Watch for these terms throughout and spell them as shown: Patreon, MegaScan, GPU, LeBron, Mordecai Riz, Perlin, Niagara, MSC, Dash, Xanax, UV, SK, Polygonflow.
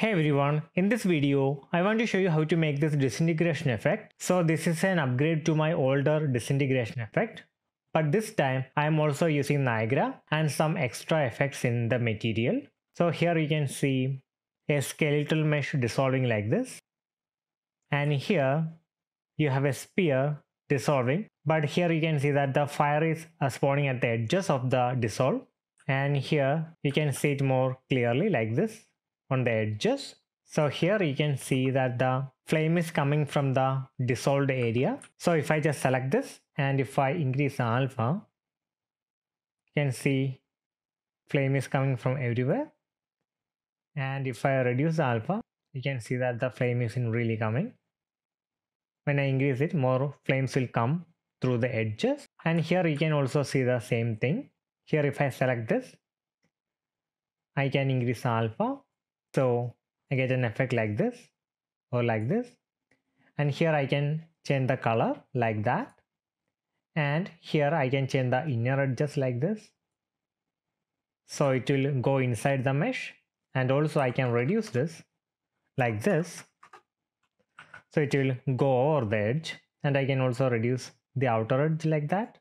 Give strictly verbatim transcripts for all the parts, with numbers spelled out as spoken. Hey everyone, in this video, I want to show you how to make this disintegration effect. So this is an upgrade to my older disintegration effect. But this time, I am also using Niagara and some extra effects in the material. So here you can see a skeletal mesh dissolving like this. And here, you have a sphere dissolving. But here you can see that the fire is spawning at the edges of the dissolve. And here, you can see it more clearly like this. On the edges. So here you can see that the flame is coming from the dissolved area. So if I just select this and if I increase alpha, you can see flame is coming from everywhere. And if I reduce alpha, you can see that the flame isn't really coming. When I increase it, more flames will come through the edges. And here you can also see the same thing. Here if I select this, I can increase alpha. So I get an effect like this or like this, and here I can change the color like that, and here I can change the inner edges like this, so it will go inside the mesh. And also I can reduce this like this, so it will go over the edge, and I can also reduce the outer edge like that,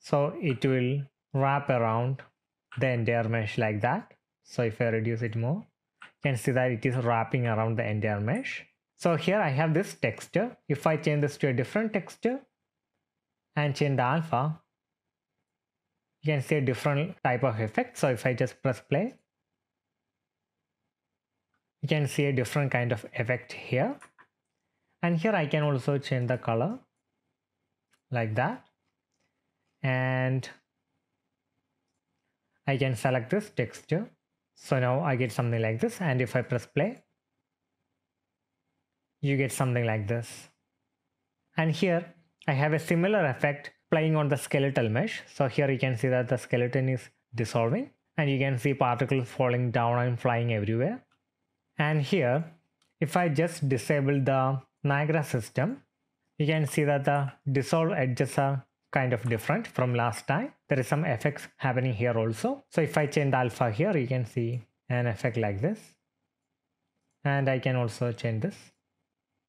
so it will wrap around the entire mesh like that. So if I reduce it more, can see that it is wrapping around the entire mesh. So here I have this texture. If I change this to a different texture and change the alpha, you can see a different type of effect. So if I just press play, you can see a different kind of effect here. And here I can also change the color like that. And I can select this texture. So now I get something like this, and if I press play, you get something like this. And here I have a similar effect playing on the skeletal mesh. So here you can see that the skeleton is dissolving, and you can see particles falling down and flying everywhere. And here, if I just disable the Niagara system, you can see that the dissolved edges are kind of different from last time. There is some effects happening here also. So if I change the alpha here, you can see an effect like this. And I can also change this.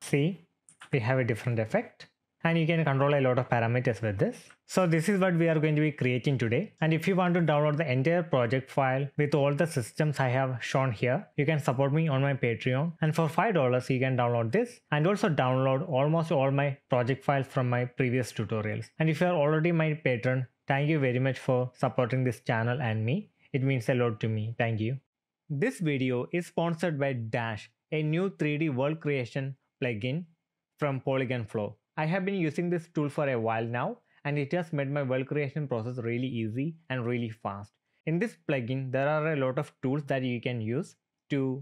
See, we have a different effect. And you can control a lot of parameters with this. So this is what we are going to be creating today. And if you want to download the entire project file with all the systems I have shown here, you can support me on my Patreon. And for five dollars, you can download this and also download almost all my project files from my previous tutorials. And if you are already my patron, thank you very much for supporting this channel and me. It means a lot to me. Thank you. This video is sponsored by Dash, a new three D world creation plugin from Polygonflow. I have been using this tool for a while now, and it has made my world creation process really easy and really fast. In this plugin, there are a lot of tools that you can use to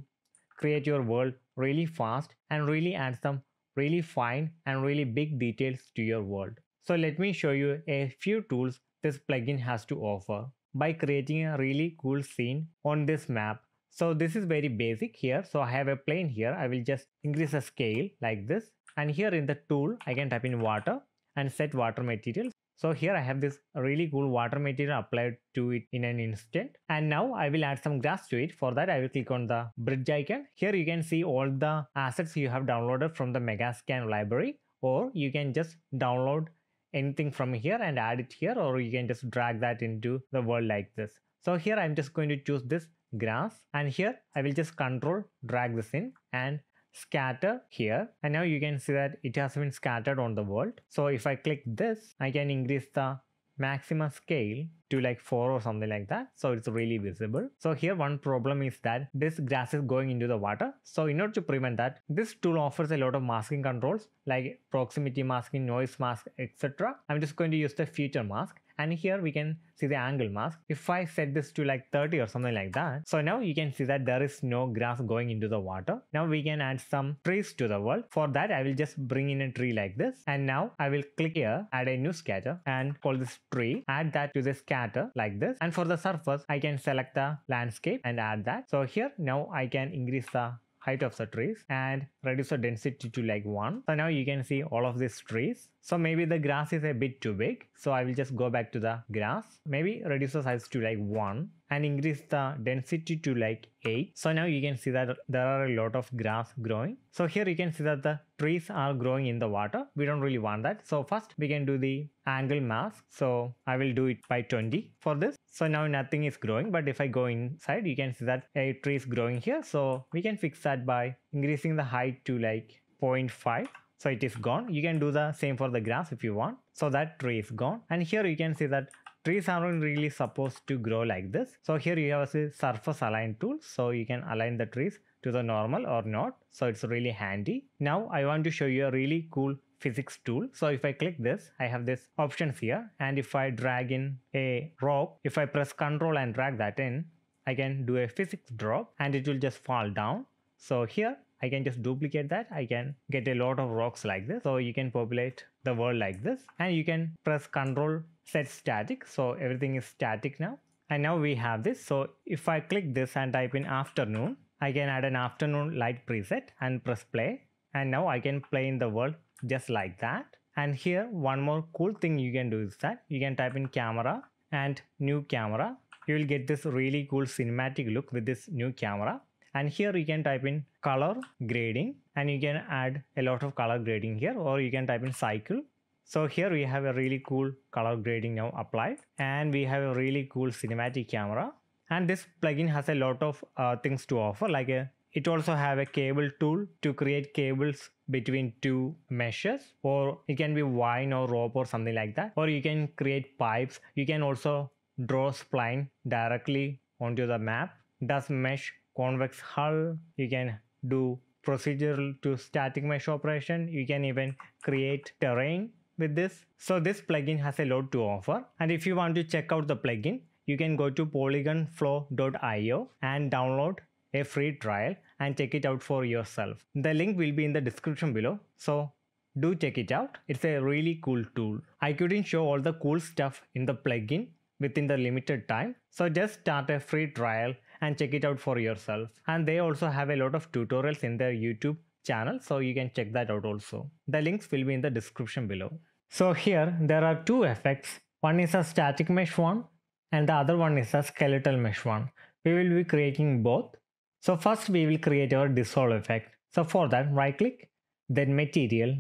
create your world really fast and really add some really fine and really big details to your world. So let me show you a few tools this plugin has to offer by creating a really cool scene on this map. So this is very basic here. So I have a plane here. I will just increase the scale like this. And here in the tool, I can type in water and set water material. So here I have this really cool water material applied to it in an instant. And now I will add some grass to it. For that, I will click on the bridge icon. Here you can see all the assets you have downloaded from the MegaScan library, or you can just download anything from here and add it here, or you can just drag that into the world like this. So here I'm just going to choose this grass, and here I will just control drag this in and scatter here, and now you can see that it has been scattered on the world. So if I click this, I can increase the maximum scale to like four or something like that, so it's really visible. So here one problem is that this grass is going into the water. So in order to prevent that, this tool offers a lot of masking controls like proximity masking, noise mask, etc. I'm just going to use the feature mask, and here we can see the angle mask. If I set this to like thirty or something like that, so now you can see that there is no grass going into the water. Now we can add some trees to the world. For that, I will just bring in a tree like this, and now I will click here, add a new scatter, and call this tree. Add that to the scatter like this, and for the surface I can select the landscape and add that. So here now I can increase the height of the trees and reduce the density to like one. So now you can see all of these trees. So maybe the grass is a bit too big, so I will just go back to the grass, maybe reduce the size to like one. and increase the density to like eight. So now you can see that there are a lot of grass growing. So here you can see that the trees are growing in the water. We don't really want that. So first we can do the angle mask. So I will do it by twenty for this. So now nothing is growing, but if I go inside, you can see that a tree is growing here. So we can fix that by increasing the height to like zero point five. So it is gone. You can do the same for the grass if you want. So that tree is gone. And here you can see that trees aren't really supposed to grow like this. So here you have a surface align tool. So you can align the trees to the normal or not. So it's really handy. Now I want to show you a really cool physics tool. So if I click this, I have this options here. And if I drag in a rope, if I press Control and drag that in, I can do a physics drop and it will just fall down. So here I can just duplicate that. I can get a lot of rocks like this. So you can populate the world like this, and you can press Control set static. So everything is static now. And now we have this. So if I click this and type in afternoon, I can add an afternoon light preset and press play. And now I can play in the world just like that. And here one more cool thing you can do is that you can type in camera and new camera. You will get this really cool cinematic look with this new camera. And here you can type in color grading, and you can add a lot of color grading here, or you can type in cycle. So here we have a really cool color grading now applied, and we have a really cool cinematic camera. And this plugin has a lot of uh, things to offer, like a, it also have a cable tool to create cables between two meshes, or it can be vine or rope or something like that, or you can create pipes. You can also draw spline directly onto the map, does mesh convex hull, you can do procedural to static mesh operation, you can even create terrain with this. So this plugin has a lot to offer, and if you want to check out the plugin, you can go to polygonflow dot i o and download a free trial and check it out for yourself. The link will be in the description below, so do check it out. It's a really cool tool. I couldn't show all the cool stuff in the plugin within the limited time, so just start a free trial and check it out for yourself. And they also have a lot of tutorials in their YouTube channel, so you can check that out also. The links will be in the description below. So here there are two effects. One is a static mesh one, and the other one is a skeletal mesh one. We will be creating both. So first we will create our dissolve effect. So for that, right click, then material,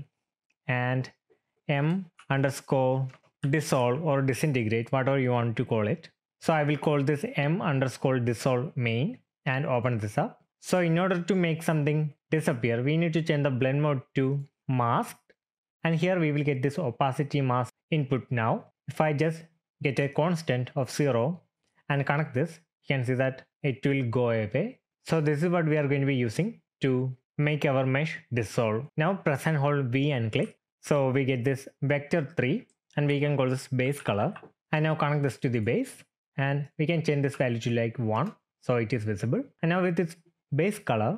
and M underscore dissolve or disintegrate, whatever you want to call it. So I will call this M underscore dissolve main and open this up. So in order to make something disappear, we need to change the blend mode to masked, and here we will get this opacity mask input. Now if I just get a constant of zero and connect this, you can see that it will go away. So this is what we are going to be using to make our mesh dissolve. Now press and hold V and click. So we get this vector three, and we can call this base color, and now connect this to the base. And we can change this value to like one, so it is visible. And now with its base color,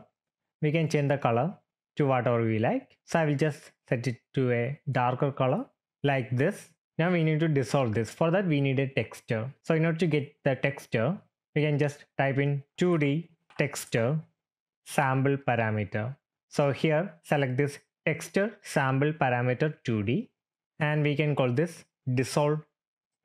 we can change the color to whatever we like. So I will just set it to a darker color like this. Now we need to dissolve this. For that we need a texture. So in order to get the texture, we can just type in two D texture sample parameter. So here select this texture sample parameter two D, and we can call this dissolve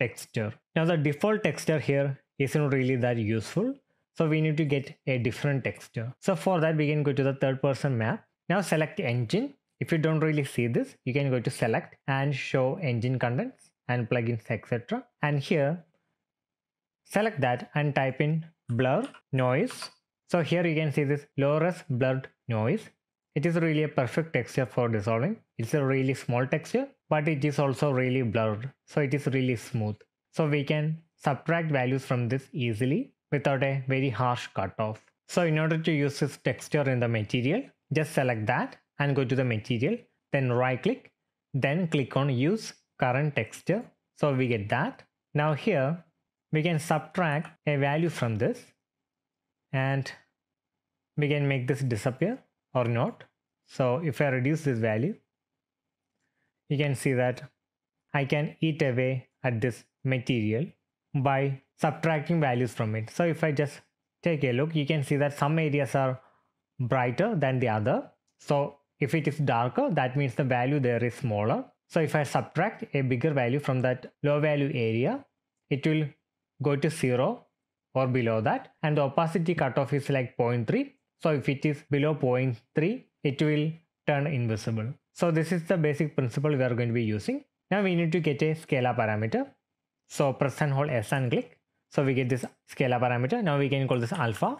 texture. Now the default texture here isn't really that useful, so we need to get a different texture. So for that we can go to the third person map. Now select engine. If you don't really see this, you can go to select and show engine contents and plugins, et cetera. And here select that and type in blur noise. So here you can see this low res blurred noise. It is really a perfect texture for dissolving. It's a really small texture, but it is also really blurred, so it is really smooth. So we can subtract values from this easily without a very harsh cutoff. So in order to use this texture in the material, just select that and go to the material, then right click, then click on use current texture. So we get that. Now here we can subtract a value from this, and we can make this disappear or not. So if I reduce this value, you can see that I can eat away at this material by subtracting values from it. So if I just take a look, you can see that some areas are brighter than the other. So if it is darker, that means the value there is smaller. So if I subtract a bigger value from that low value area, it will go to zero or below that, and the opacity cutoff is like zero point three. So if it is below zero point three, it will turn invisible. So this is the basic principle we are going to be using. Now we need to get a scalar parameter. So press and hold S and click. So we get this scalar parameter. Now we can call this alpha.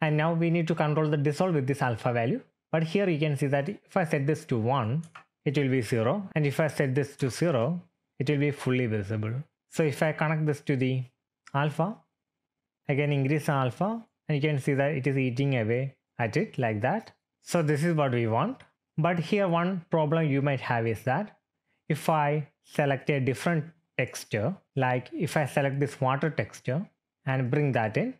And now we need to control the dissolve with this alpha value. But here you can see that if I set this to one, it will be zero. And if I set this to zero, it will be fully visible. So if I connect this to the alpha, I can increase the alpha. And you can see that it is eating away at it like that. So this is what we want. But here one problem you might have is that if I select a different texture, like if I select this water texture and bring that in,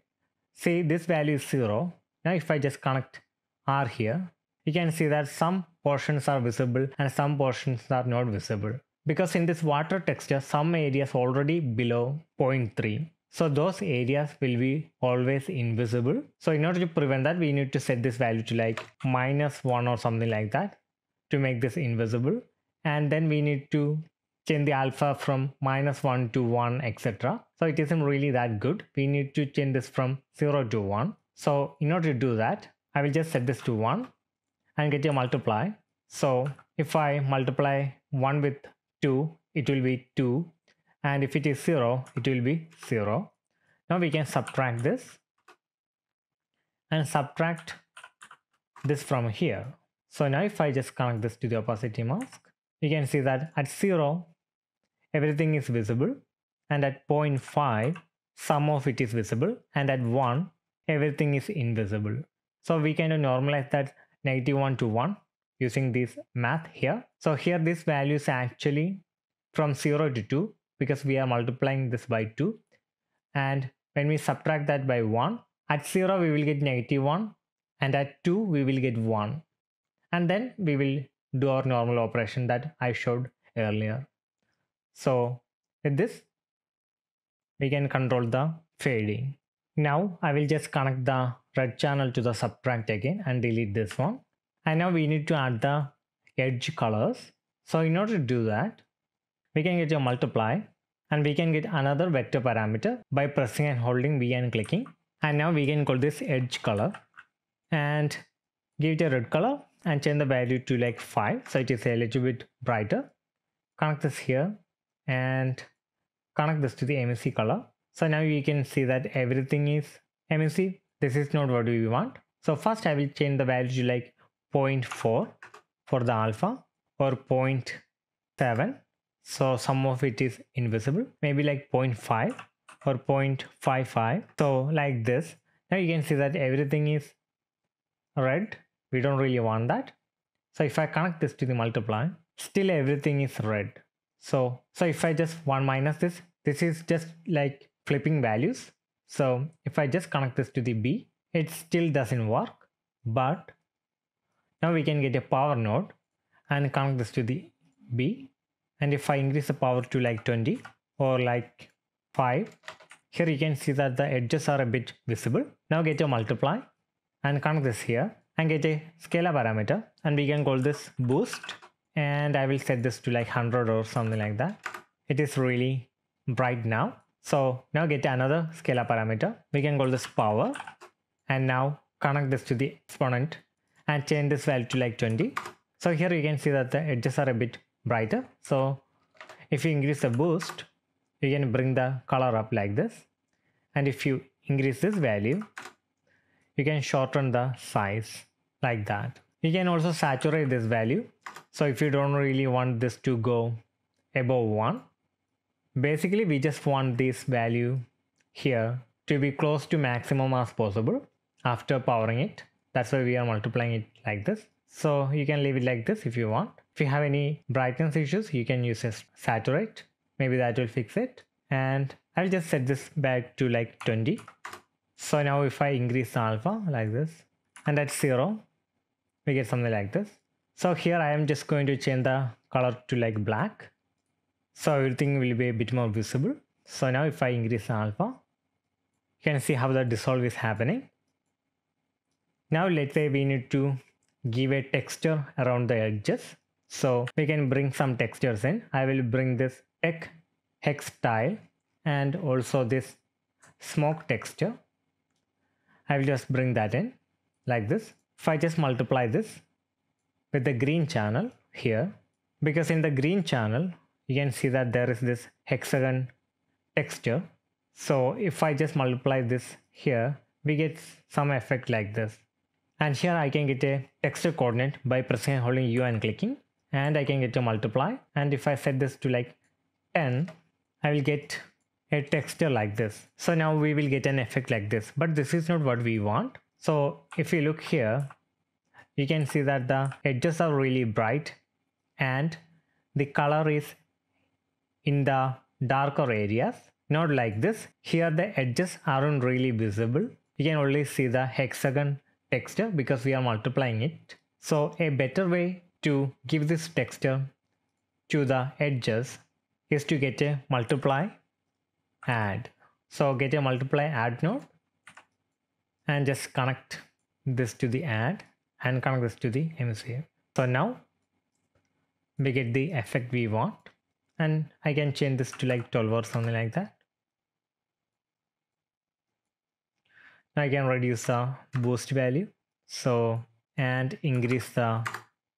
see this value is zero. Now if I just connect R here, you can see that some portions are visible and some portions are not visible. Because in this water texture, some areas already below zero point three. So those areas will be always invisible. So in order to prevent that, we need to set this value to like minus one or something like that to make this invisible. And then we need to change the alpha from minus one to one, et cetera. So it isn't really that good. We need to change this from zero to one. So in order to do that, I will just set this to one and get a multiply. So if I multiply one with two, it will be two. And if it is zero, it will be zero. Now we can subtract this and subtract this from here. So now if I just connect this to the opacity mask, you can see that at zero, everything is visible. And at zero point five, some of it is visible. And at one, everything is invisible. So we can normalize that negative one to one using this math here. So here this value is actually from zero to two, because we are multiplying this by two, and when we subtract that by one, at zero we will get negative one, and at two we will get one, and then we will do our normal operation that I showed earlier. So with this we can control the fading. Now I will just connect the red channel to the subtract again and delete this one, and now we need to add the edge colors. So in order to do that, we can get a multiply and we can get another vector parameter by pressing and holding V and clicking. And now we can call this edge color and give it a red color and change the value to like five. So it is a little bit brighter. Connect this here and connect this to the M S C color. So now you can see that everything is M S C. This is not what we want. So first I will change the value to like zero point four for the alpha or zero point seven. So some of it is invisible, maybe like zero point five or zero point five five. So like this. Now you can see that everything is red. We don't really want that. So if I connect this to the multiply, still everything is red. So, so if I just one minus this, this is just like flipping values. So if I just connect this to the B, it still doesn't work. But now we can get a power node and connect this to the B. And if I increase the power to like twenty or like five, here you can see that the edges are a bit visible. Now get a multiply and connect this here and get a scalar parameter. And we can call this boost. And I will set this to like one hundred or something like that. It is really bright now. So now get another scalar parameter. We can call this power. And now connect this to the exponent and change this value to like twenty. So here you can see that the edges are a bit brighter. So if you increase the boost, you can bring the color up like this, and if you increase this value, you can shorten the size like that. You can also saturate this value. So if you don't really want this to go above one, basically we just want this value here to be close to maximum as possible after powering it. That's why we are multiplying it like this. So you can leave it like this if you want. If you have any brightness issues, you can use a saturate. Maybe that will fix it. And I'll just set this back to like twenty. So now if I increase the alpha like this, and at zero, we get something like this. So here I am just going to change the color to like black. So everything will be a bit more visible. So now if I increase the alpha, you can see how the dissolve is happening. Now let's say we need to give a texture around the edges. So we can bring some textures in. I will bring this tech hex tile and also this smoke texture. I will just bring that in like this. If I just multiply this with the green channel here, because in the green channel you can see that there is this hexagon texture. So if I just multiply this here, we get some effect like this. And here I can get a texture coordinate by pressing and holding U and clicking, and I can get a multiply. And if I set this to like ten, I will get a texture like this. So now we will get an effect like this, but this is not what we want. So if you look here, you can see that the edges are really bright and the color is in the darker areas. Not like this. Here the edges aren't really visible. You can only see the hexagon texture because we are multiplying it. So a better way to give this texture to the edges is to get a multiply add. So get a multiply add node and just connect this to the add and connect this to the M S C. So now we get the effect we want, and I can change this to like twelve or something like that. Now I can reduce the boost value, so, and increase the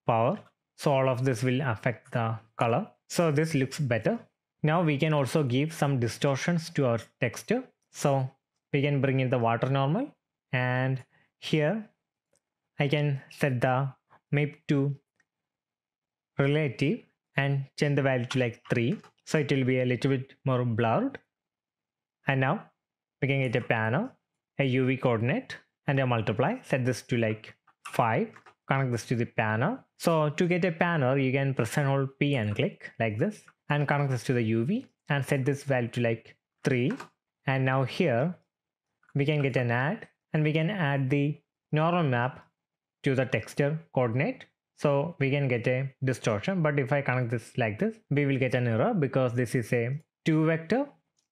power. So all of this will affect the color. So this looks better. Now we can also give some distortions to our texture. So we can bring in the water normal, and here I can set the map to relative and change the value to like three. So it will be a little bit more blurred. And now we can get a panel, a U V coordinate, and a multiply. Set this to like five. Connect this to the panel. So to get a panel, you can press and hold P and click like this, and connect this to the U V and set this value to like three. And now here we can get an add, and we can add the normal map to the texture coordinate. So we can get a distortion, but if I connect this like this, we will get an error because this is a two vector.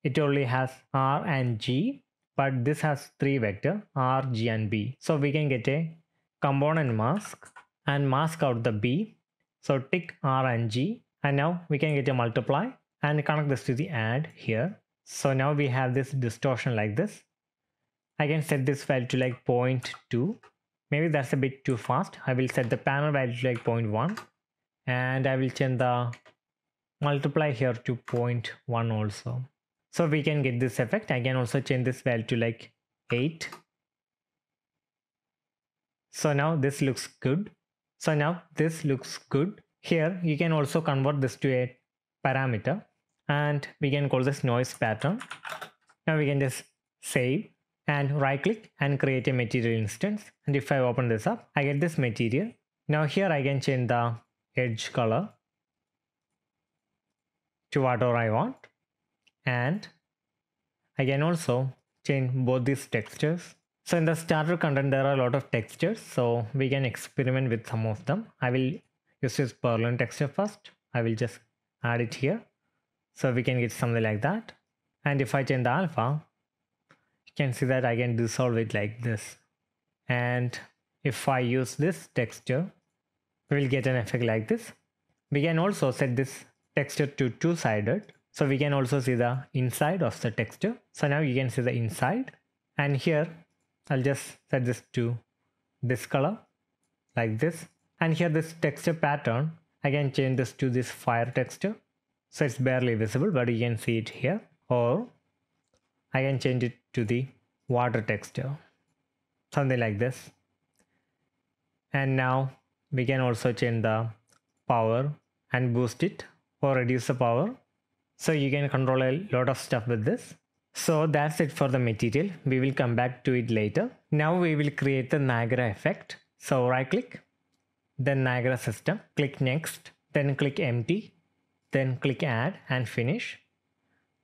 It only has R and G, but this has three vector R, G and B. So we can get a component mask and mask out the B. So tick R and G, and now we can get a multiply and connect this to the add here. So now we have this distortion like this. I can set this value to like zero point two. Maybe that's a bit too fast. I will set the panel value to like zero point one, and I will change the multiply here to zero point one also. So we can get this effect. I can also change this value to like eight. So now this looks good. So now this looks good. Here you can also convert this to a parameter, and we can call this noise pattern. Now we can just save and right click and create a material instance. And if I open this up, I get this material. Now here I can change the edge color to whatever I want, and I can also change both these textures. So in the starter content there are a lot of textures, so we can experiment with some of them. I will use this Perlin texture first. I will just add it here, so we can get something like that. And if I change the alpha, can see that I can dissolve it like this, and if I use this texture we will get an effect like this. We can also set this texture to two-sided, so we can also see the inside of the texture. So now you can see the inside, and here I'll just set this to this color like this. And here this texture pattern, I can change this to this fire texture, so it's barely visible but you can see it here, or I can change it to the water texture, something like this. And now we can also change the power and boost it or reduce the power. So you can control a lot of stuff with this. So that's it for the material. We will come back to it later. Now we will create the Niagara effect. So right click, then Niagara system, click next, then click empty, then click add and finish.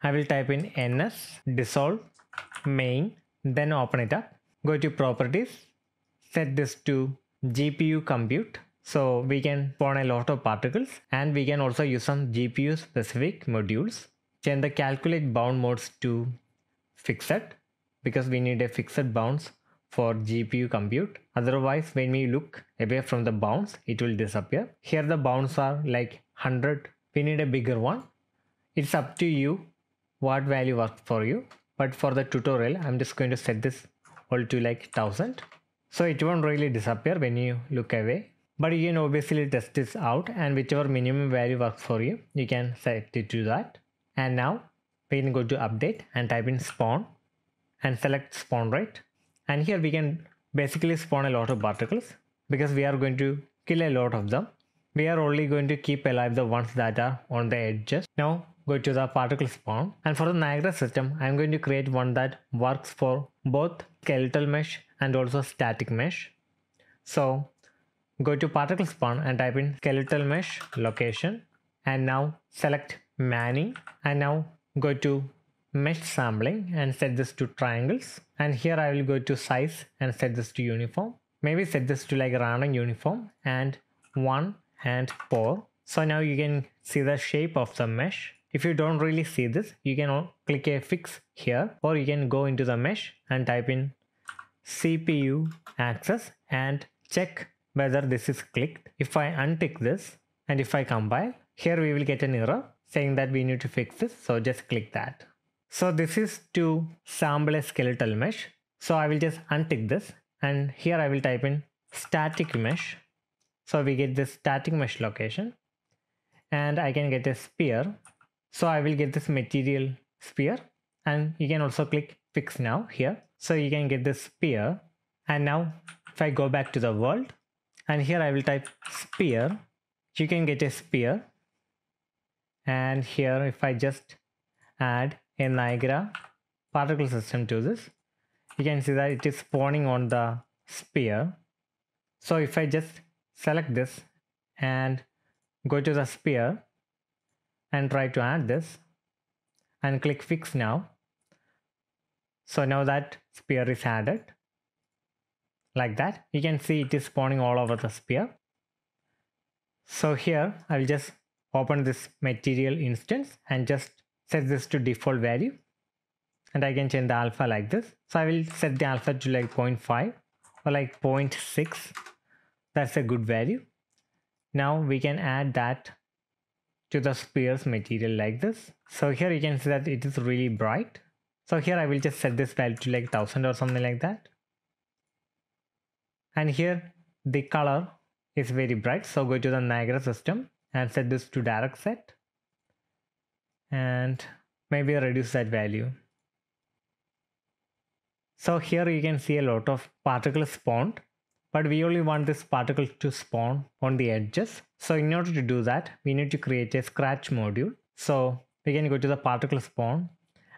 I will type in N S, dissolve, main, then open it up, go to properties, set this to G P U compute, so we can spawn a lot of particles, and we can also use some G P U specific modules. Change the calculate bound modes to fixed, because we need a fixed bounds for G P U compute, otherwise when we look away from the bounds it will disappear. Here the bounds are like one hundred, we need a bigger one. It's up to you what value works for you. but for the tutorial I'm just going to set this all to like one thousand, so it won't really disappear when you look away. But you can obviously test this out, and whichever minimum value works for you, you can set it to that. And now we can go to update and type in spawn and select spawn rate. And here we can basically spawn a lot of particles, because we are going to kill a lot of them. We are only going to keep alive the ones that are on the edges. Now go to the particle spawn, and for the Niagara system I'm going to create one that works for both skeletal mesh and also static mesh. So go to particle spawn and type in skeletal mesh location, and now select Manning, and now go to mesh sampling and set this to triangles. And here I will go to size and set this to uniform. Maybe set this to like random uniform and one and four. So now you can see the shape of the mesh. If you don't really see this, you can click a fix here, or you can go into the mesh and type in C P U access and check whether this is clicked. If I untick this and if I compile, here we will get an error saying that we need to fix this, so just click that. So this is to sample a skeletal mesh, so I will just untick this, and here I will type in static mesh, so we get this static mesh location. And I can get a sphere, so I will get this material sphere, and you can also click fix now here, so you can get this sphere. And now if I go back to the world, and here I will type sphere, you can get a sphere. And here if I just add a Niagara particle system to this, you can see that it is spawning on the sphere. So if I just select this and go to the sphere and try to add this and click fix now, so now that sphere is added. Like that, you can see it is spawning all over the sphere. So here I will just open this material instance and just set this to default value, and I can change the alpha like this. So I will set the alpha to like zero point five or like zero point six. That's a good value. Now we can add that to the sphere's material like this. So here you can see that it is really bright. So here I will just set this value to like one thousand or something like that. And here the color is very bright. So go to the Niagara system and set this to direct set, and maybe reduce that value. So here you can see a lot of particles spawned, but we only want this particle to spawn on the edges. So in order to do that, we need to create a scratch module. So we can go to the particle spawn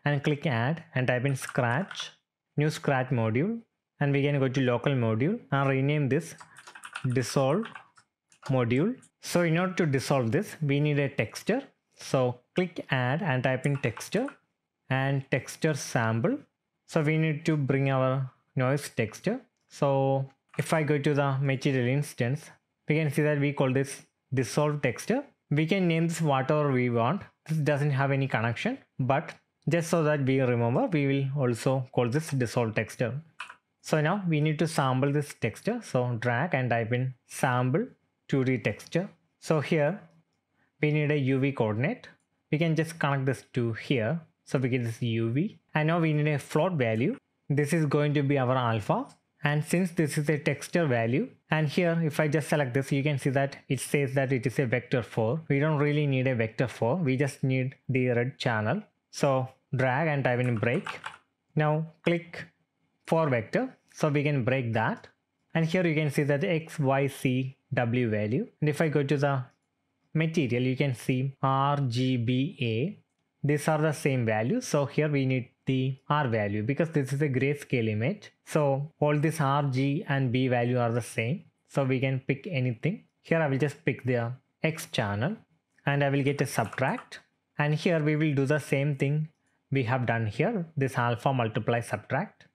and click add and type in scratch, new scratch module, and we can go to local module and rename this dissolve module. So in order to dissolve this, we need a texture. So click add and type in texture and texture sample. So we need to bring our noise texture. So if I go to the material instance, we can see that we call this dissolve texture. We can name this whatever we want. This doesn't have any connection, but just so that we remember, we will also call this dissolve texture. So now we need to sample this texture. So drag and type in sample two D texture. So here we need a U V coordinate. We can just connect this to here, so we get this U V. And now we need a float value. This is going to be our alpha. And since this is a texture value, and here if I just select this, you can see that it says that it is a vector four. We don't really need a vector four. We just need the red channel. So drag and type in break. Now click for vector, so we can break that. And here you can see that X, Y, C, W value. And if I go to the material, you can see R, G, B, A. These are the same values. So here we need the R value, because this is a grayscale image. So all these R, G and B value are the same. So we can pick anything. Here I will just pick the X channel, and I will get a subtract. And here we will do the same thing we have done here. This alpha multiply subtract.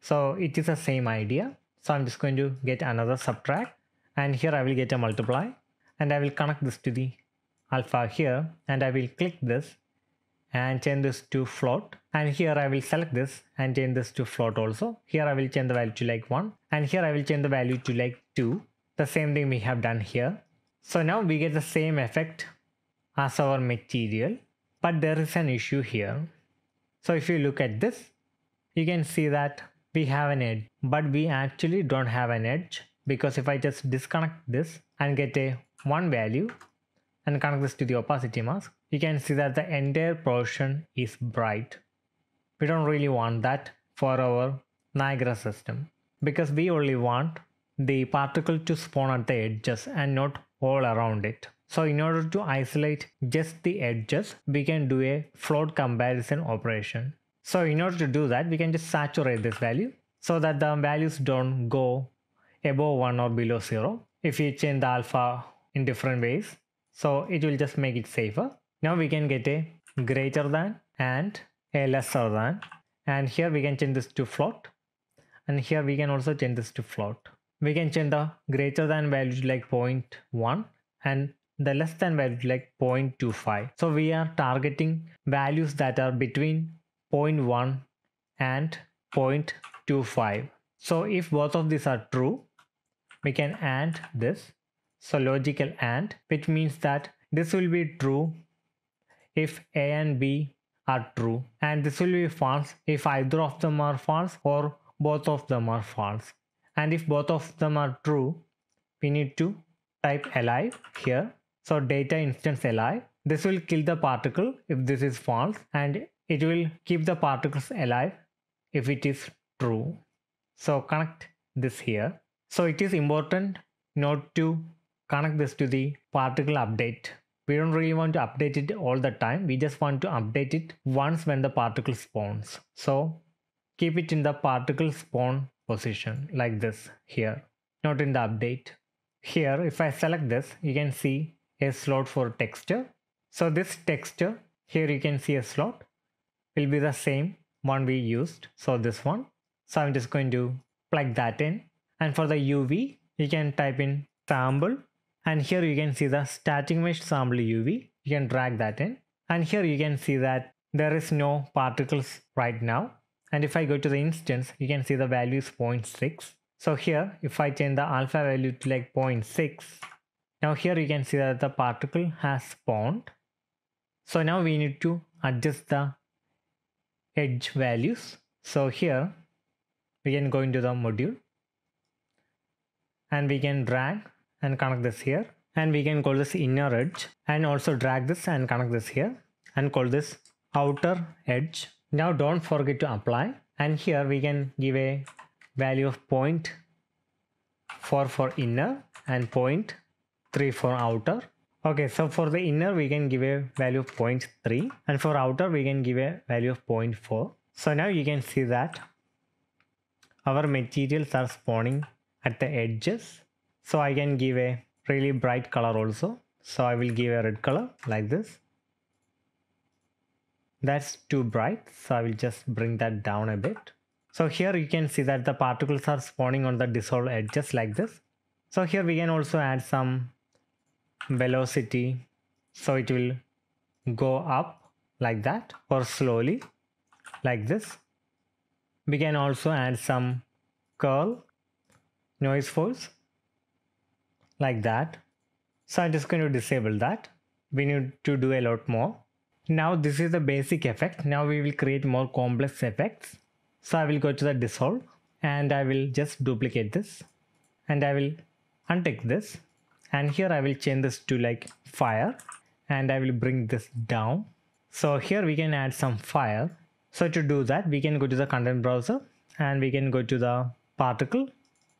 So it is the same idea. So I'm just going to get another subtract, and here I will get a multiply, and I will connect this to the alpha here, and I will click this and change this to float. And here I will select this and change this to float also. Here I will change the value to like one, and here I will change the value to like two. The same thing we have done here. So now we get the same effect as our material, but there is an issue here. So if you look at this, you can see that we have an edge, but we actually don't have an edge, because if I just disconnect this and get a one value and connect this to the opacity mask, you can see that the entire portion is bright. We don't really want that for our Niagara system, because we only want the particle to spawn at the edges and not all around it. So in order to isolate just the edges, we can do a float comparison operation. So in order to do that, we can just saturate this value so that the values don't go above one or below zero. If you change the alpha in different ways, so it will just make it safer. Now we can get a greater than and a lesser than, and here we can change this to float, and here we can also change this to float. We can change the greater than value to like zero point one and the less than value to like zero point two five. So we are targeting values that are between zero point one and zero point two five. So if both of these are true, we can AND this. So logical AND, which means that this will be true if A and B are true, and this will be false if either of them are false or both of them are false. And if both of them are true, we need to type alive here. So data instance alive. This will kill the particle if this is false, and it will keep the particles alive if it is true. So connect this here. So it is important not to connect this to the particle update. We don't really want to update it all the time. We just want to update it once when the particle spawns. So keep it in the particle spawn position like this here, not in the update. Here, if I select this, you can see a slot for texture. So this texture here, you can see a slot will be the same one we used. So this one. So I'm just going to plug that in. And for the U V, you can type in sample. And here you can see the static mesh sample U V. You can drag that in. And here you can see that there is no particles right now. And if I go to the instance, you can see the value is zero point six. So here, if I change the alpha value to like zero point six, now here you can see that the particle has spawned. So now we need to adjust the edge values. So here we can go into the module and we can drag and connect this here, and we can call this inner edge, and also drag this and connect this here and call this outer edge. Now don't forget to apply, and here we can give a value of zero point four for inner and zero point three for outer. Okay, so for the inner we can give a value of zero point three, and for outer we can give a value of zero point four. So now you can see that our materials are spawning at the edges. So I can give a really bright color also. So I will give a red color like this. That's too bright, so I will just bring that down a bit. So here you can see that the particles are spawning on the dissolved edges like this. So here we can also add some velocity, so it will go up like that or slowly like this. We can also add some curl, noise force like that. So I'm just going to disable that. We need to do a lot more. Now this is the basic effect. Now we will create more complex effects. So I will go to the dissolve and I will just duplicate this, and I will untick this, and here I will change this to like fire, and I will bring this down. So here we can add some fire. So to do that, we can go to the content browser and we can go to the particle,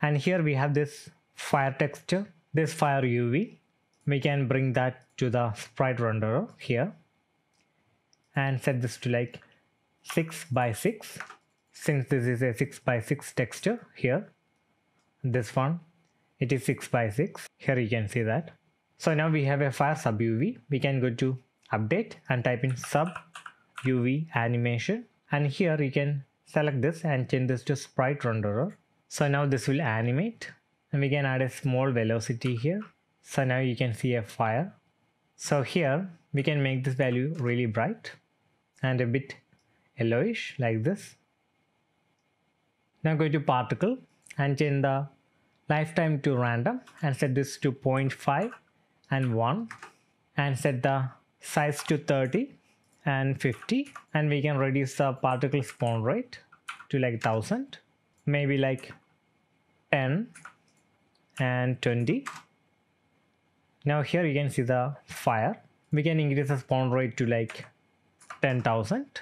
and here we have this fire texture, this fire U V. We can bring that to the sprite renderer here and set this to like six by six, since this is a six by six texture here. This one, it is six by six. Here you can see that. So now we have a fire sub U V. We can go to update and type in sub U V animation, and here you can select this and change this to sprite renderer. So now this will animate, and we can add a small velocity here. So now you can see a fire. So here we can make this value really bright and a bit yellowish like this. Now go to particle and change the lifetime to random and set this to zero point five and one, and set the size to thirty and fifty, and we can reduce the particle spawn rate to like one thousand, maybe like ten and twenty. Now here you can see the fire. We can increase the spawn rate to like ten thousand.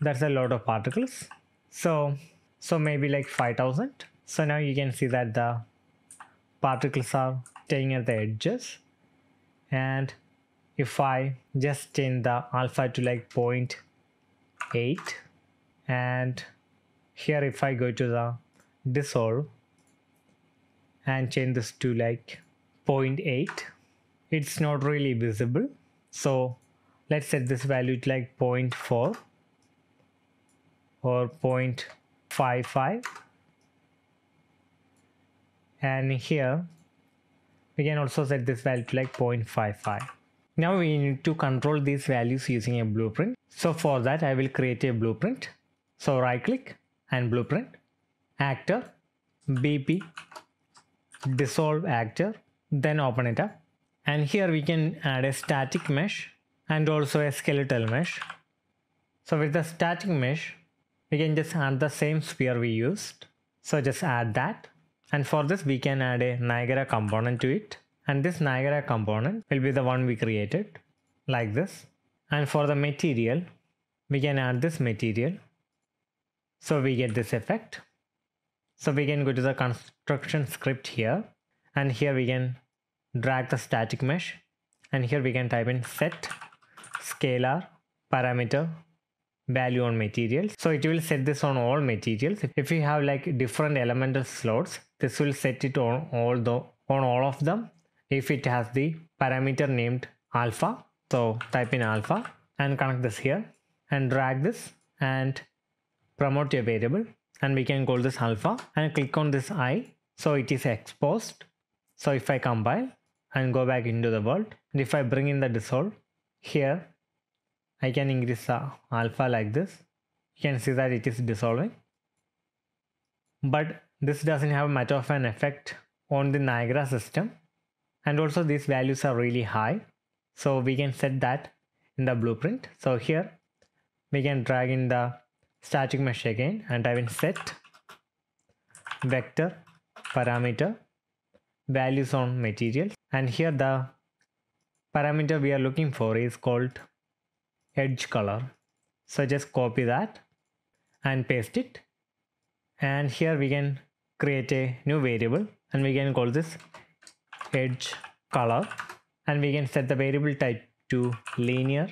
That's a lot of particles. So, so maybe like five thousand. So now you can see that the particles are staying at the edges. And if I just change the alpha to like zero point eight, and here if I go to the dissolve and change this to like zero point eight, it's not really visible. So let's set this value to like zero point four or zero point five five, and here we can also set this value to like zero point five five. Now we need to control these values using a blueprint. So for that I will create a blueprint. So right click and blueprint, actor, B P, dissolve actor, then open it up, and here we can add a static mesh and also a skeletal mesh. So with the static mesh we can just add the same sphere we used, so just add that, and for this we can add a Niagara component to it, and this Niagara component will be the one we created like this. And for the material we can add this material, so we get this effect. So we can go to the construction script here, and here we can drag the static mesh, and here we can type in set scalar parameter value on materials. So it will set this on all materials. If you have like different elemental slots, this will set it on all the on all of them if it has the parameter named alpha. So type in alpha and connect this here and drag this and promote your variable, and we can call this alpha and click on this I, so it is exposed. So if I compile and go back into the world, and if I bring in the dissolve here, I can increase the alpha like this. You can see that it is dissolving, but this doesn't have much of an effect on the Niagara system, and also these values are really high, so we can set that in the blueprint. So here we can drag in the static mesh again and type in set vector parameter values on materials, and here the parameter we are looking for is called edge color. So just copy that and paste it, and here we can create a new variable and we can call this edge color, and we can set the variable type to linear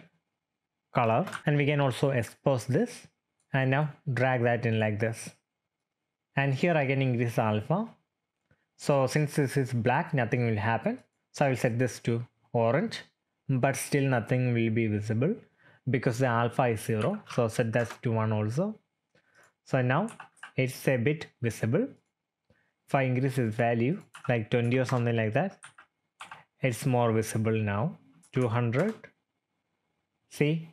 color, and we can also expose this, and now drag that in like this, and here I can increase alpha. So since this is black, nothing will happen, so I will set this to orange, but still nothing will be visible because the alpha is zero. So set that to one also. So now it's a bit visible. If I increase this value like twenty or something like that, it's more visible now. Two hundred, see.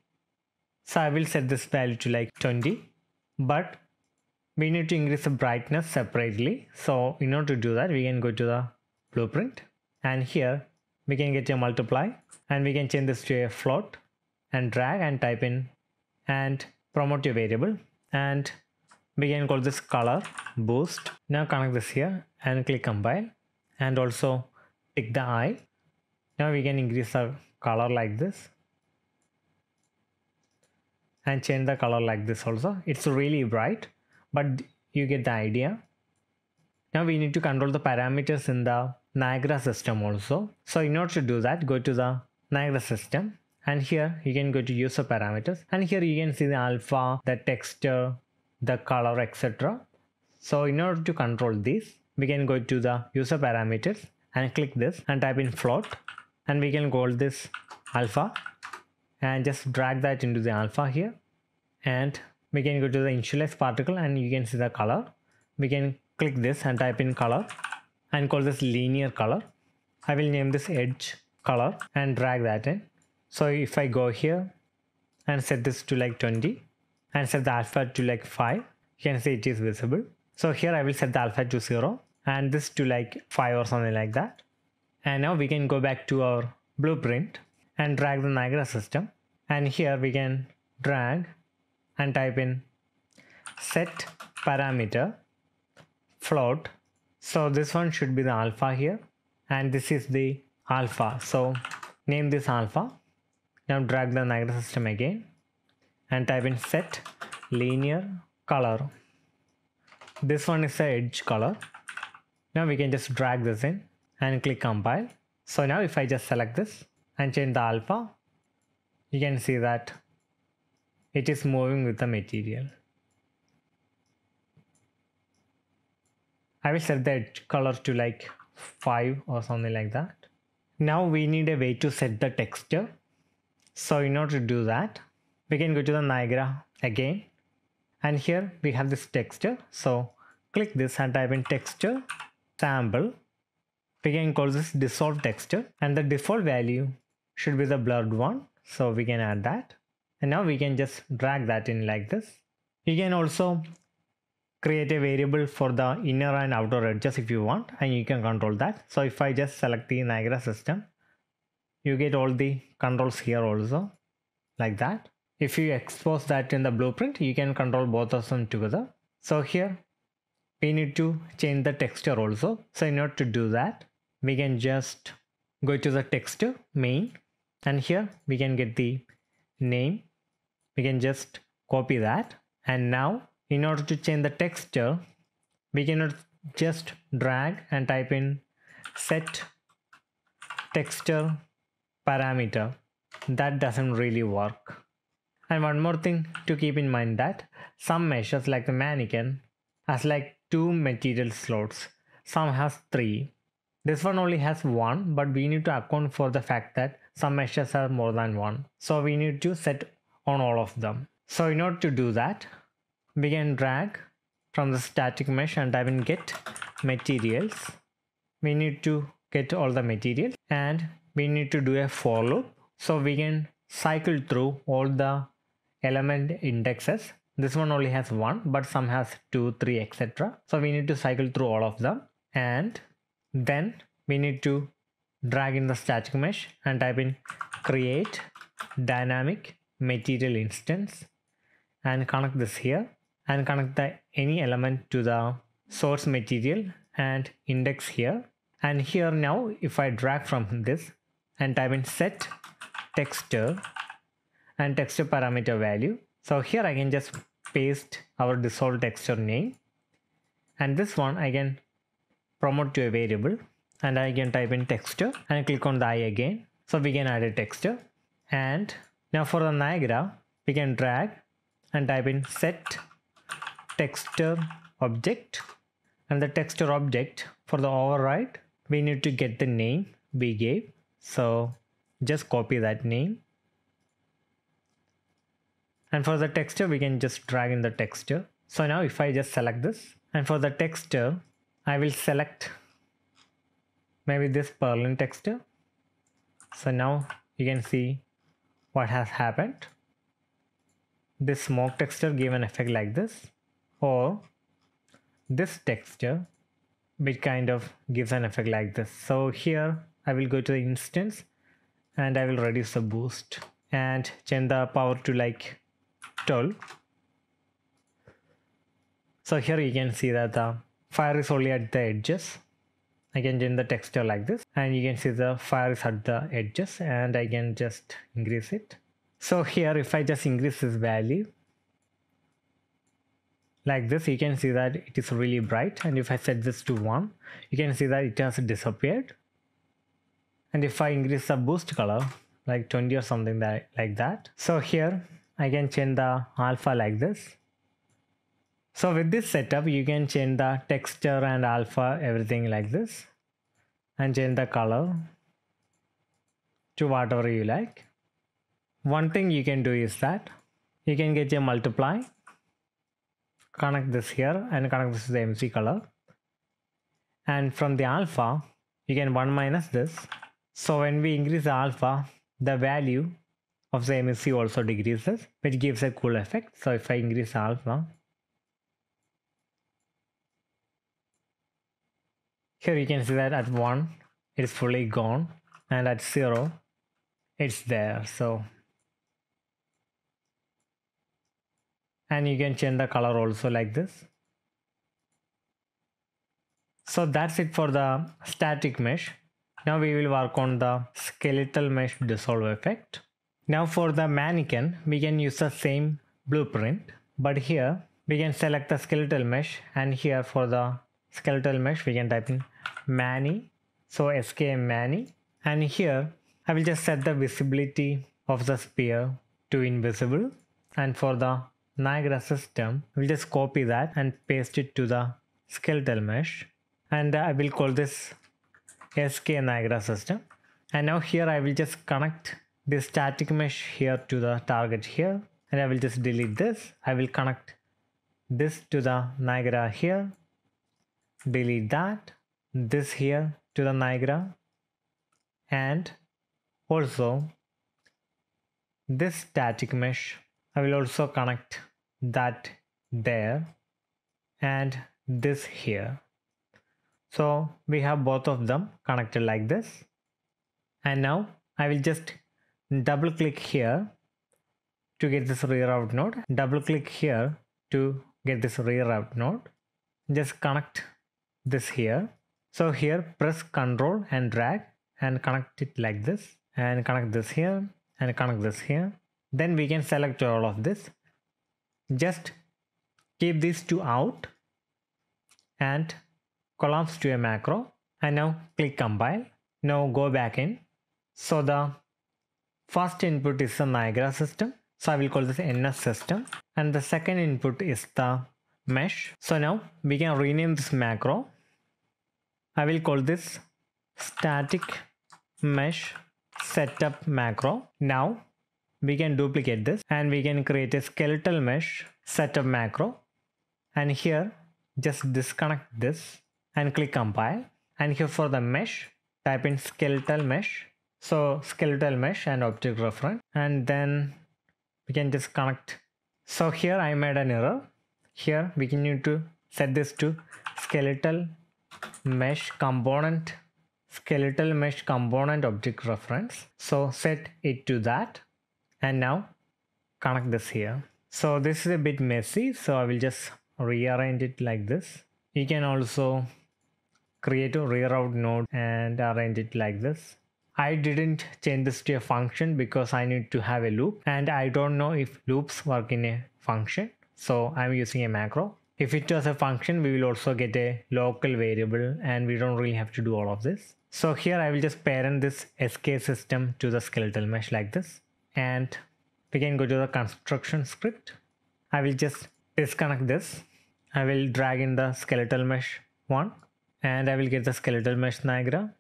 So I will set this value to like twenty, but we need to increase the brightness separately. So in order to do that, we can go to the blueprint, and here we can get a multiply, and we can change this to a float and drag and type in and promote your variable, and we can call this color boost. Now connect this here and click compile and also tick the eye. Now we can increase the color like this and change the color like this also. It's really bright, but you get the idea. Now we need to control the parameters in the Niagara system also. So in order to do that, go to the Niagara system, and here you can go to user parameters, and here you can see the alpha, the texture, the color, et cetera. So in order to control these, we can go to the user parameters and click this and type in float, and we can call this alpha and just drag that into the alpha here, and we can go to the initialize particle, and you can see the color. We can click this and type in color and call this linear color. I will name this edge color and drag that in. So if I go here and set this to like twenty and set the alpha to like five, you can see it is visible. So here I will set the alpha to zero and this to like five or something like that. And now we can go back to our blueprint and drag the Niagara system and here we can drag and type in set parameter float. So this one should be the alpha here, and this is the alpha, so name this alpha. Now drag the Niagara system again and type in set linear color. This one is the edge color. Now we can just drag this in and click compile. So now if I just select this and change the alpha, you can see that it is moving with the material. I will set the edge color to like five or something like that. Now we need a way to set the texture. So in order to do that, we can go to the Niagara again, and here we have this texture. So click this and type in texture sample. We can call this dissolve texture, and the default value should be the blurred one. So we can add that, and now we can just drag that in like this. You can also create a variable for the inner and outer edges if you want, and you can control that. So if I just select the Niagara system, you get all the controls here also, like that. If you expose that in the blueprint, you can control both of them together. So here we need to change the texture also. So in order to do that, we can just go to the texture main, and here we can get the name. We can just copy that, and now in order to change the texture, we cannot just drag and type in set texture parameter. That doesn't really work. And one more thing to keep in mind, that some measures like the mannequin has like two material slots, some has three. This one only has one, but we need to account for the fact that some measures are more than one. So we need to set on all of them. So in order to do that, we can drag from the static mesh and type in get materials. We need to get all the materials, and we need to do a for loop. So we can cycle through all the element indexes. This one only has one, but some has two, three, et cetera. So we need to cycle through all of them, and then we need to drag in the static mesh and type in create dynamic material instance, and connect this here, and connect the any element to the source material and index here. And here now if I drag from this and type in set texture and texture parameter value, so here I can just paste our dissolved texture name, and this one I can promote to a variable, and I can type in texture and click on the I again, so we can add a texture. And now for the Niagara, we can drag and type in set texture object, and the texture object, for the override we need to get the name we gave. So just copy that name, and for the texture we can just drag in the texture. So now if I just select this, and for the texture I will select maybe this Perlin texture. So now you can see what has happened. This smoke texture gave an effect like this, or this texture which kind of gives an effect like this. So here I will go to the instance and I will reduce the boost and change the power to like twelve. So here you can see that the fire is only at the edges. I can change the texture like this, and you can see the fire is at the edges, and I can just increase it. So here if I just increase this value like this, you can see that it is really bright, and if I set this to one, you can see that it has disappeared. And if I increase the boost color like twenty or something that, like that, so here I can change the alpha like this. So with this setup you can change the texture and alpha, everything like this, and change the color to whatever you like. One thing you can do is that you can get a multiply, connect this here and connect this to the M C color, and from the alpha you can one minus this. So when we increase the alpha, the value of the M S C also decreases, which gives a cool effect. So if I increase the alpha, here you can see that at one it's fully gone, and at zero it's there. So and you can change the color also like this. So that's it for the static mesh. Now we will work on the skeletal mesh dissolve effect. Now for the mannequin, we can use the same blueprint, but here we can select the skeletal mesh, and here for the skeletal mesh we can type in Manny, so S K Manny, and here I will just set the visibility of the sphere to invisible, and for the Niagara system we'll just copy that and paste it to the skeletal mesh, and I will call this S K Niagara system. And now here I will just connect this static mesh here to the target here, and I will just delete this. I will connect this to the Niagara here, delete that, this here to the Niagara, and also this static mesh I will also connect that there and this here. So we have both of them connected like this, and now I will just double click here to get this reroute node, double click here to get this reroute node, just connect this here. So here press Ctrl and drag and connect it like this, and connect this here, and connect this here. Then we can select all of this, just keep these two out and collapse to a macro, and now click compile. Now go back in. So the first input is the Niagara system, so I will call this N S system, and the second input is the mesh. So now we can rename this macro. I will call this static mesh setup macro. Now we can duplicate this and we can create a skeletal mesh setup macro, and here just disconnect this and click compile, and here for the mesh type in skeletal mesh, so skeletal mesh and object reference, and then we can just connect. So here I made an error. Here we can need to set this to skeletal mesh component skeletal mesh component object reference, so set it to that, and now connect this here. So this is a bit messy, so I will just rearrange it like this. You can also create a reroute node and arrange it like this. I didn't change this to a function because I need to have a loop, and I don't know if loops work in a function, so I'm using a macro. If it was a function, we will also get a local variable and we don't really have to do all of this. So here I will just parent this S K system to the skeletal mesh like this, and we can go to the construction script. I will just disconnect this. I will drag in the skeletal mesh one, and I will get the skeletal mesh Niagara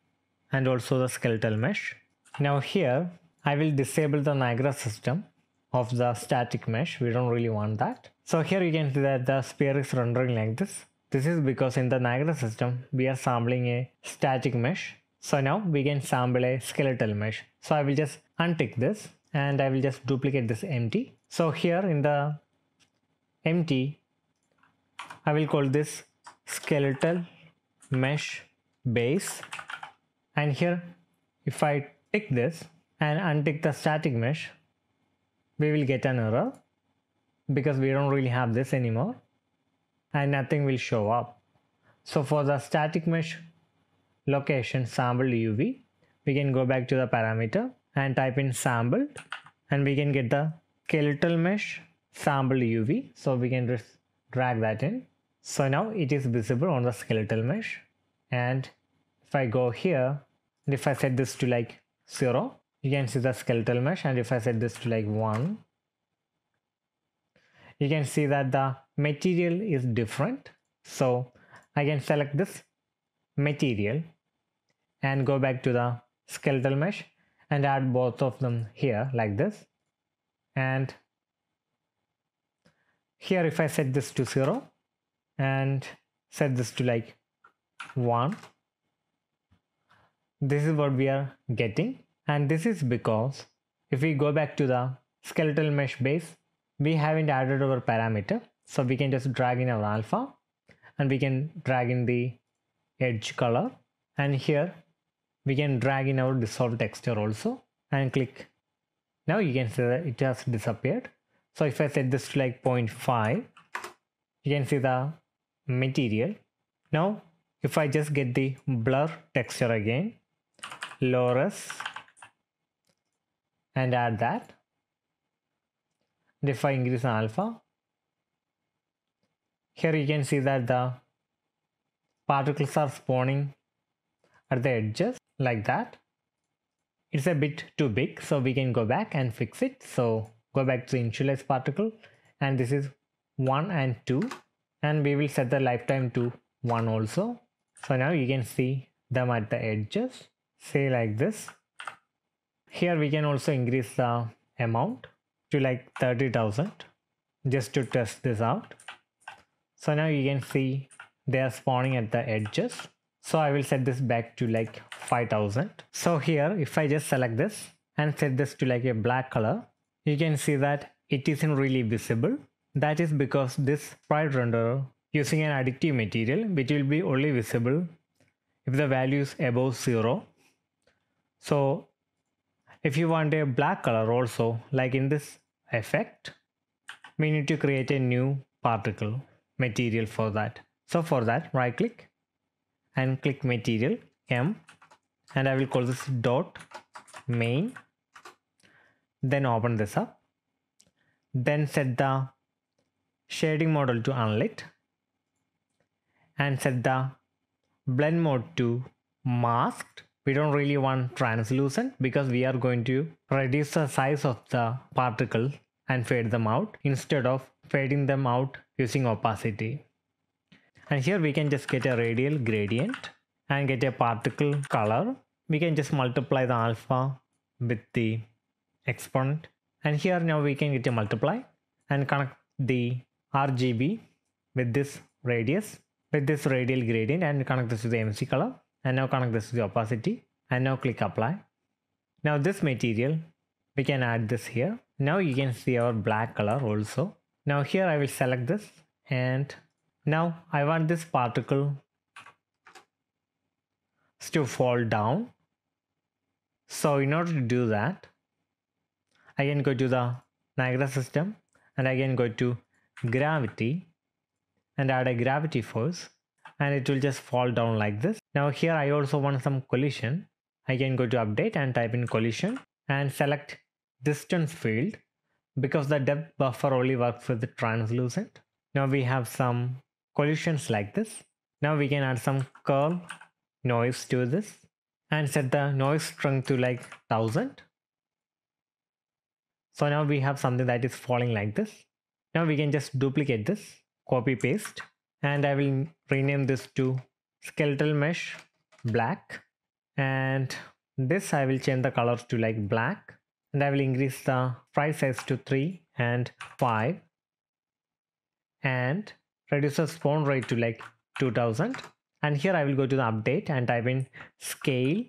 and also the skeletal mesh. Now here I will disable the Niagara system of the static mesh. We don't really want that. So here you can see that the sphere is rendering like this. This is because in the Niagara system we are sampling a static mesh. So now we can sample a skeletal mesh. So I will just untick this and I will just duplicate this empty. So here in the empty, I will call this skeletal mesh base. And here if I tick this and untick the static mesh, we will get an error, because we don't really have this anymore and nothing will show up. So for the static mesh location sampled U V, we can go back to the parameter and type in sampled, and we can get the skeletal mesh sampled U V. So we can just drag that in. So now it is visible on the skeletal mesh, and if I go here and if I set this to like zero, you can see the skeletal mesh, and if I set this to like one, you can see that the material is different. So I can select this material and go back to the skeletal mesh and add both of them here like this. And here if I set this to zero and set this to like one, this is what we are getting. And this is because if we go back to the skeletal mesh base, we haven't added our parameter, so we can just drag in our alpha and we can drag in the edge color, and here we can drag in our dissolve texture also and click. Now you can see that it has disappeared. So if I set this to like zero point five, you can see the material. Now, if I just get the blur texture again, low res, and add that. And if I increase the alpha, here you can see that the particles are spawning at the edges like that. It's a bit too big, so we can go back and fix it. So go back to initialize particle, and this is one and two, and we will set the lifetime to one also. So now you can see them at the edges, say like this. Here we can also increase the amount to like thirty thousand just to test this out. So now you can see they are spawning at the edges. So I will set this back to like five thousand. So here if I just select this and set this to like a black color, you can see that it isn't really visible. That is because this sprite renderer using an additive material, which will be only visible if the value is above zero. So if you want a black color also, like in this effect, we need to create a new particle material for that. So for that, right click and click material M, and I will call this dot main, then open this up, then set the shading model to unlit and set the blend mode to masked. We don't really want translucent because we are going to reduce the size of the particle and fade them out instead of fading them out using opacity. And here we can just get a radial gradient and get a particle color. We can just multiply the alpha with the exponent, and here now we can get a multiply and connect the R G B with this radius, with this radial gradient, and connect this to the M S C color, and now connect this to the opacity, and now click apply. Now this material, we can add this here. Now you can see our black color also. Now here I will select this, and now I want this particle to fall down. So in order to do that, I can go to the Niagara system, and I can go to gravity and add a gravity force, and it will just fall down like this. Now here I also want some collision. I can go to update and type in collision and select distance field, because the depth buffer only works with the translucent. Now we have some collisions like this. Now we can add some curl noise to this and set the noise strength to like one thousand. So now we have something that is falling like this. Now we can just duplicate this, copy paste, and I will rename this to skeletal mesh black, and this I will change the color to like black, and I will increase the sprite size to three and five and reduce the spawn rate to like two thousand. And here I will go to the update and type in scale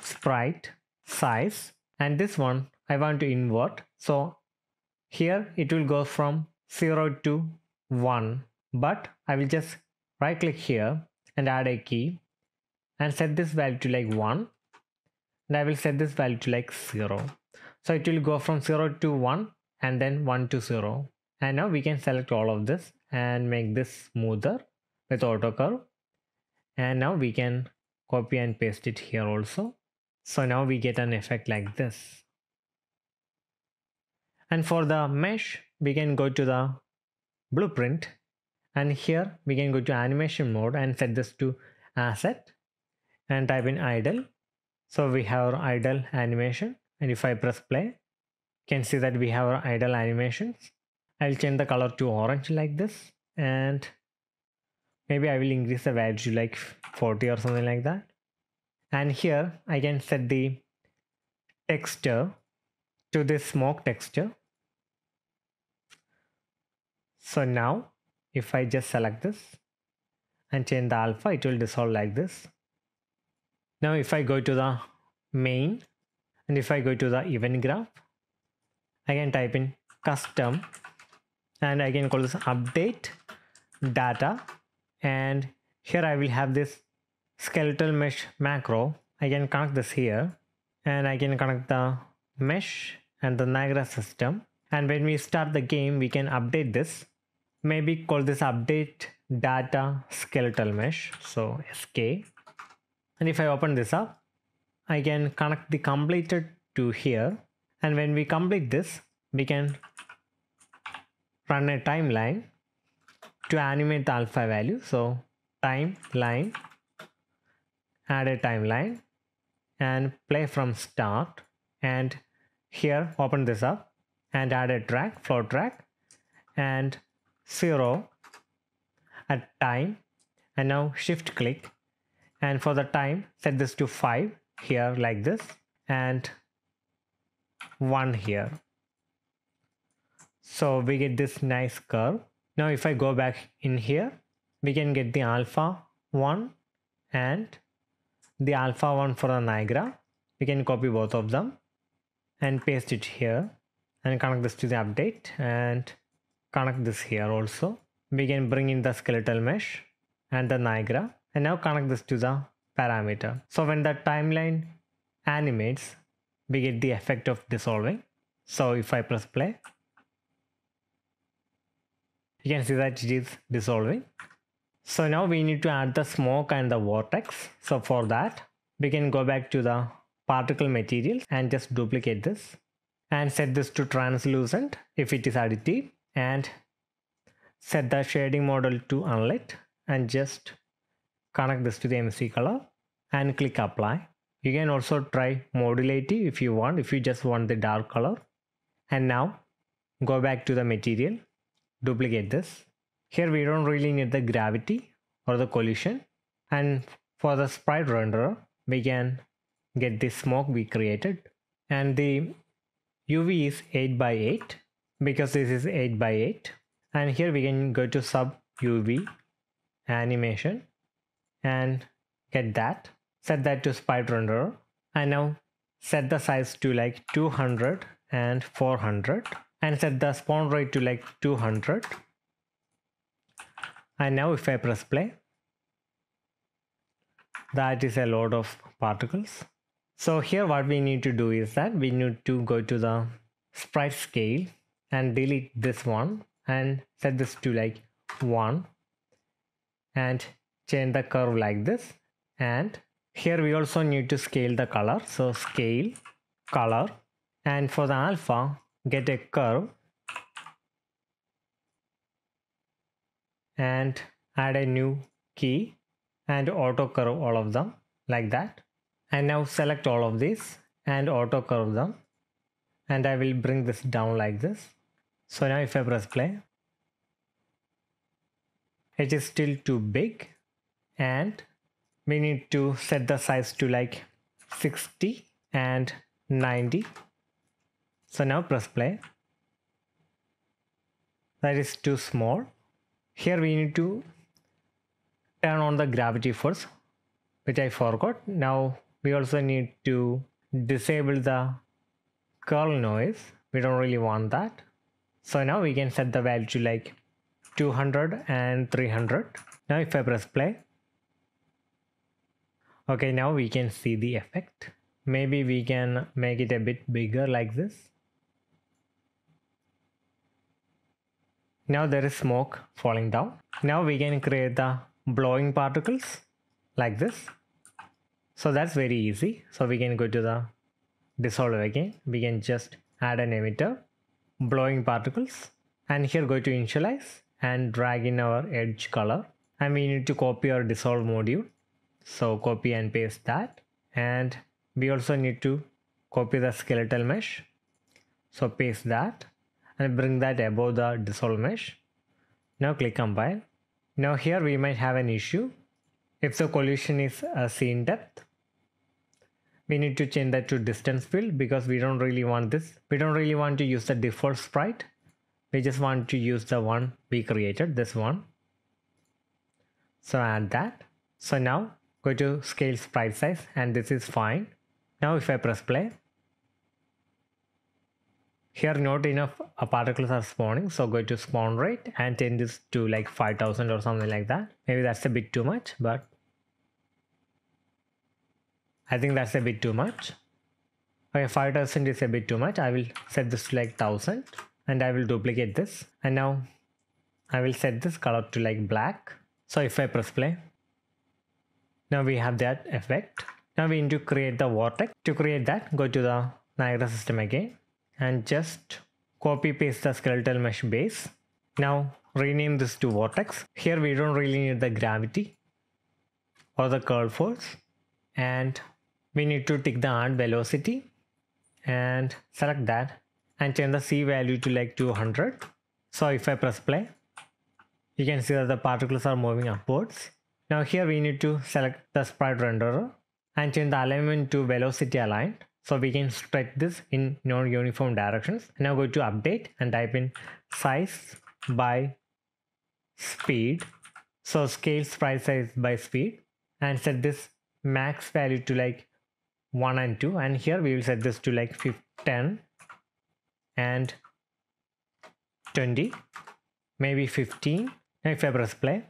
sprite size, and this one I want to invert. So here it will go from zero to one, but I will just right click here and add a key and set this value to like one, and I will set this value to like zero. So it will go from zero to one and then one to zero. And now we can select all of this and make this smoother with auto curve, and now we can copy and paste it here also. So now we get an effect like this. And for the mesh, we can go to the blueprint, and here we can go to animation mode and set this to asset and type in idle. So we have our idle animation, and if I press play, you can see that we have our idle animations. I'll change the color to orange like this, and maybe I will increase the value to like forty or something like that. And here I can set the texture to this smoke texture. So now if I just select this and change the alpha, it will dissolve like this. Now if I go to the main and if I go to the event graph, I can type in custom and I can call this update data, and here I will have this skeletal mesh macro. I can connect this here, and I can connect the mesh and the Niagara system, And when we start the game, we can update this. Maybe call this update data skeletal mesh, so S K. And if I open this up, I can connect the completed to here. And when we complete this, we can run a timeline to animate the alpha value. So timeline, add a timeline and play from start. And here, open this up and add a track, flow track, and zero at time. And now shift click. And for the time, set this to five here like this, and one here. So we get this nice curve. Now if I go back in here, we can get the alpha one and the alpha one for the Niagara. We can copy both of them and paste it here and connect this to the update and connect this here also. We can bring in the skeletal mesh and the Niagara and now connect this to the parameter. So when the timeline animates, we get the effect of dissolving. So if I press play, you can see that it is dissolving. So now we need to add the smoke and the vortex. So for that, we can go back to the particle materials and just duplicate this and set this to translucent if it is additive, and set the shading model to unlit and just connect this to the M S C color and click apply. You can also try modulative if you want, if you just want the dark color. And now go back to the material, duplicate this. Here we don't really need the gravity or the collision. And for the sprite renderer, we can get the smoke we created. And the U V is eight by eight because this is eight by eight. And here we can go to sub U V animation and get that. Set that to sprite renderer and now set the size to like two hundred and four hundred and set the spawn rate to like two hundred. And now if I press play, that is a load of particles. So here what we need to do is that we need to go to the sprite scale and delete this one and set this to like one and change the curve like this. And here we also need to scale the color, so scale color, and for the alpha get a curve and add a new key and auto curve all of them like that. And now select all of these and auto curve them, and I will bring this down like this. So now if I press play, it is still too big and we need to set the size to like sixty and ninety. So now press play. That is too small. Here we need to turn on the gravity force, which I forgot. Now we also need to disable the curl noise. We don't really want that. So now we can set the value to like two hundred and three hundred. Now if I press play, okay, now we can see the effect. Maybe we can make it a bit bigger like this. Now there is smoke falling down. Now we can create the blowing particles like this. So that's very easy. So we can go to the dissolve again. We can just add an emitter, blowing particles, and here go to initialize and drag in our edge color. And we need to copy our dissolve module. So copy and paste that, and we also need to copy the skeletal mesh, so paste that and bring that above the dissolve mesh. Now click compile. Now here we might have an issue if the collision is a scene depth. We need to change that to distance field because we don't really want this. We don't really want to use the default sprite. We just want to use the one we created, this one. So add that. So now go to scale sprite size, and this is fine. Now if I press play, here not enough particles are spawning, so go to spawn rate and change this to like five thousand or something like that. Maybe that's a bit too much, but I think that's a bit too much. Okay, five thousand is a bit too much. I will set this to like one thousand and I will duplicate this, and now I will set this color to like black. So if I press play, now we have that effect. Now we need to create the vortex. To create that, go to the Niagara system again and just copy paste the skeletal mesh base. Now rename this to vortex. Here we don't really need the gravity or the curl force, and we need to tick the ant velocity and select that and change the C value to like two hundred. So if I press play, you can see that the particles are moving upwards. Now here we need to select the sprite renderer and change the alignment to velocity aligned, so we can stretch this in non-uniform directions. Now go to update and type in size by speed. So scale sprite size by speed and set this max value to like one and two, and here we will set this to like ten and twenty, maybe fifteen. Now if I press play,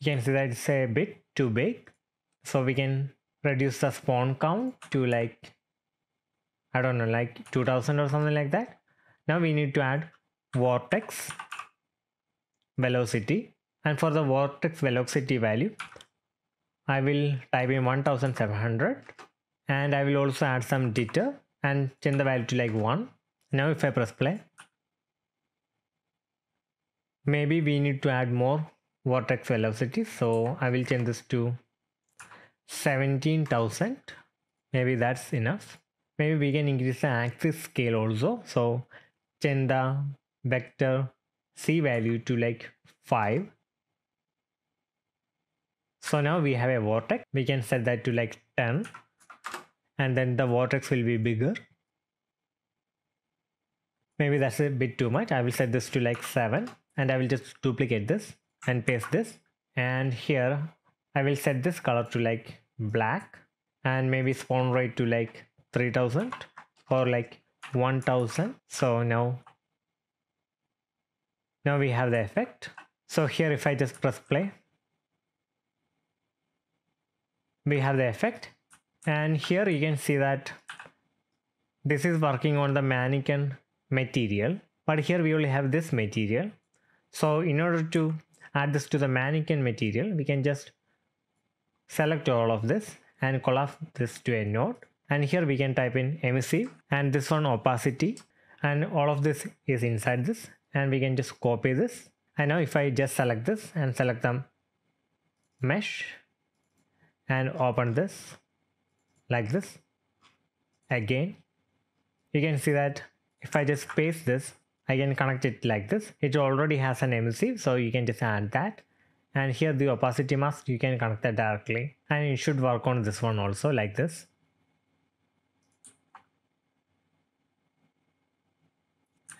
you can see that it's a bit too big, so we can reduce the spawn count to like, I don't know, like two thousand or something like that. Now we need to add vortex velocity, and for the vortex velocity value I will type in one thousand seven hundred, and I will also add some jitter and change the value to like one. Now if I press play, maybe we need to add more vortex velocity, so I will change this to seventeen thousand. Maybe that's enough. Maybe we can increase the axis scale also, so change the vector C value to like five. So now we have a vortex. We can set that to like ten, and then the vortex will be bigger. Maybe that's a bit too much. I will set this to like seven, and I will just duplicate this and paste this, and here I will set this color to like black, and maybe spawn rate to like three thousand or like one thousand. So now now we have the effect. So here if I just press play, we have the effect, and here you can see that this is working on the mannequin material, but here we only have this material. So in order to add this to the mannequin material, we can just select all of this and collapse this to a node, and here we can type in emissive and this one opacity, and all of this is inside this, and we can just copy this. And now if I just select this and select the mesh and open this like this again, you can see that if I just paste this, I can connect it like this. It already has an emissive, so you can just add that, and here the opacity mask, you can connect that directly, and it should work on this one also like this.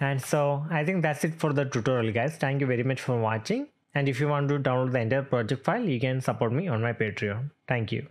And so I think that's it for the tutorial, guys. Thank you very much for watching, and if you want to download the entire project file, you can support me on my Patreon. Thank you.